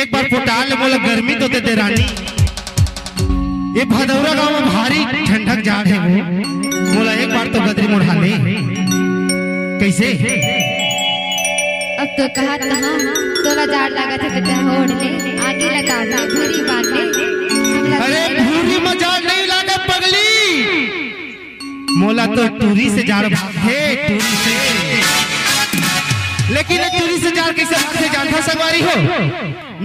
एक बार पोटाल बोला गर्मी तो देते रानी, ये भदौरा गांव में भारी ठंडक जा है बोला एक बार तो गदरी मोढ़ा ले कैसे अब तो कहा तोला जार लगा था कि होड़ ले आगे लगा था भूरी बाटे। अरे भूरी में जार नहीं लागा पगली मोला तो टूरी से जार भागे टूरी से, लेकिन टूरी से जार कैसे भागे जानता सवारी हो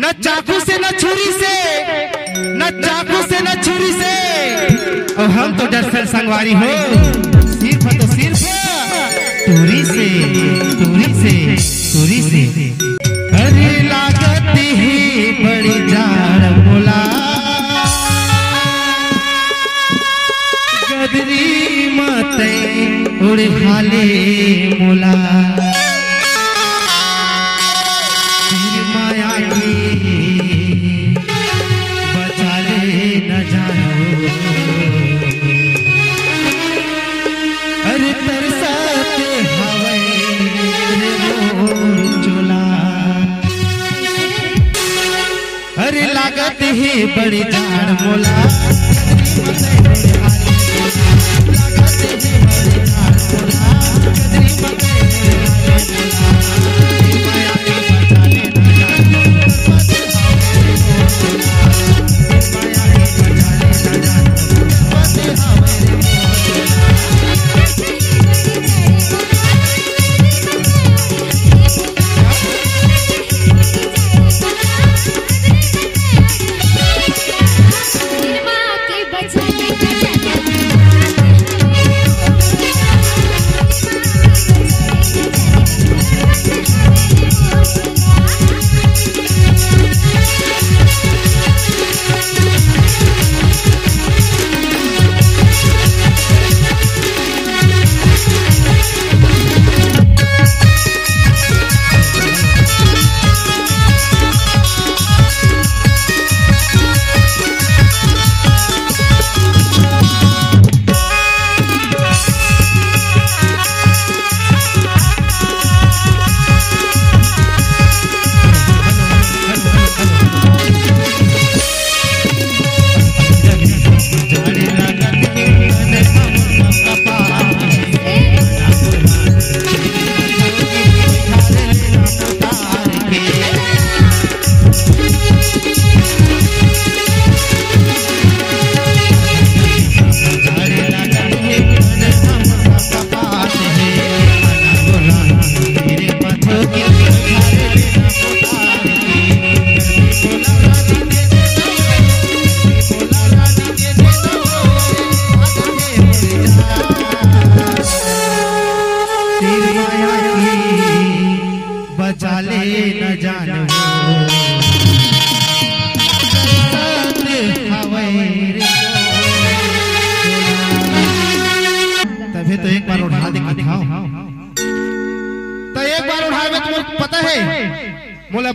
न चाकू से न छुरी से, न चाकू से न छुरी से और हम तो दरअसल संगवारी हो सिर्फ तो सिर्फ टूरी से टूरी से टूरी से। अरे लागती है बड़ी जार मोला गदरी माते उड़े हाले मोला माया की बचा ले न जानो। अरे तरसते हवे चोला अरे लागत ही बड़ी जान मोला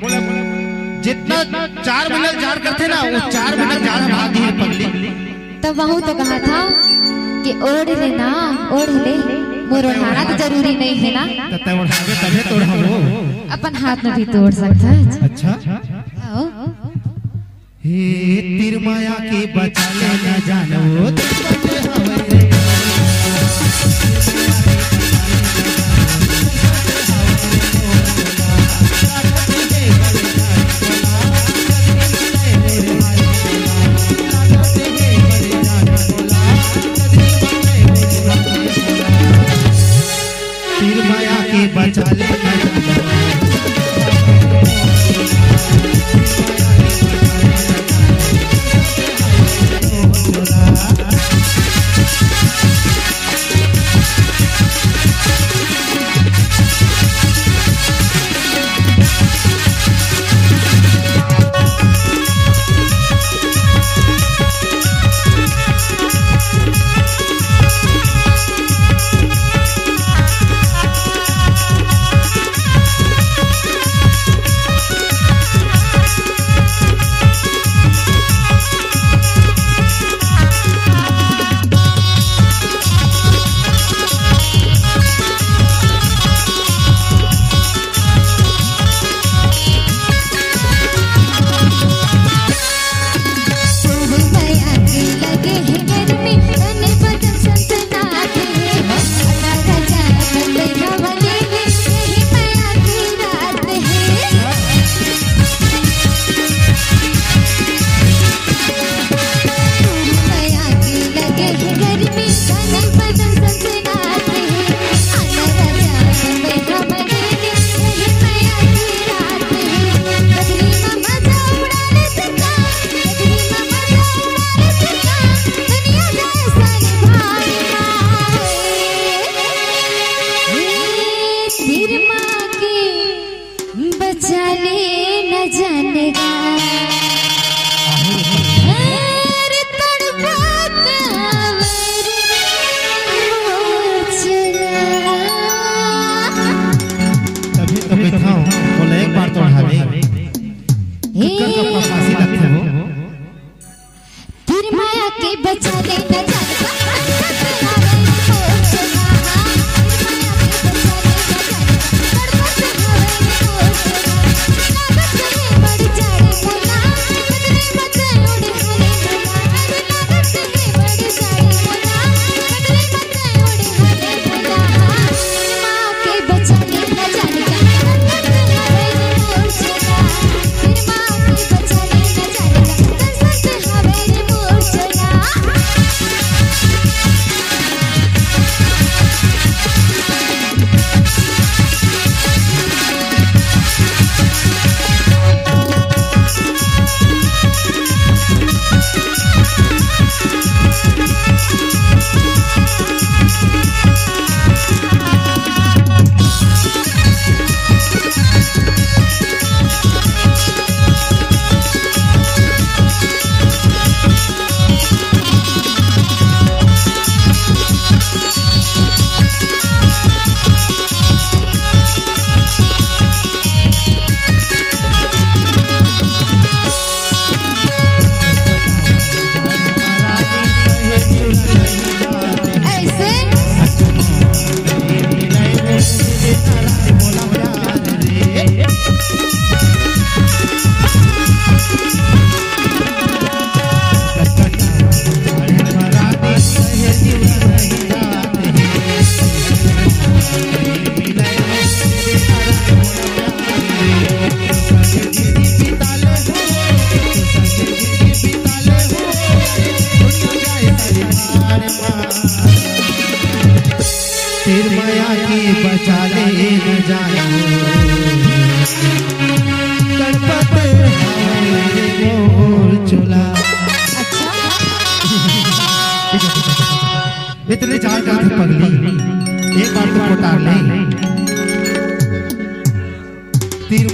बोला बोला जितना चार मिनट जार करते ना वो 4 मिनट जार भाग है पगली। तब वहू तो कहा था कि ओढ़ ले ना ओढ़ ले मोर ओढ़ाना तो जरूरी नहीं है ना तब ओढ़ावे तबे तो ओढ़ावो अपन हाथ में भी तोड़ सकता है। अच्छा हे तीर माया के बचा ले ना जानो तीर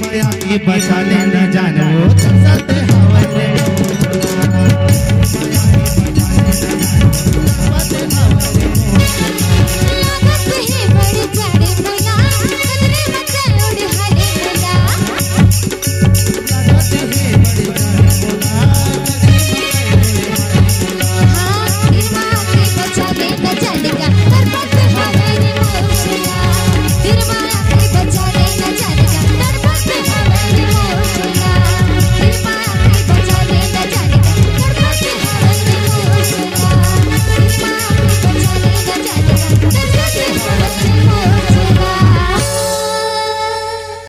माया के बचा लेना जानो।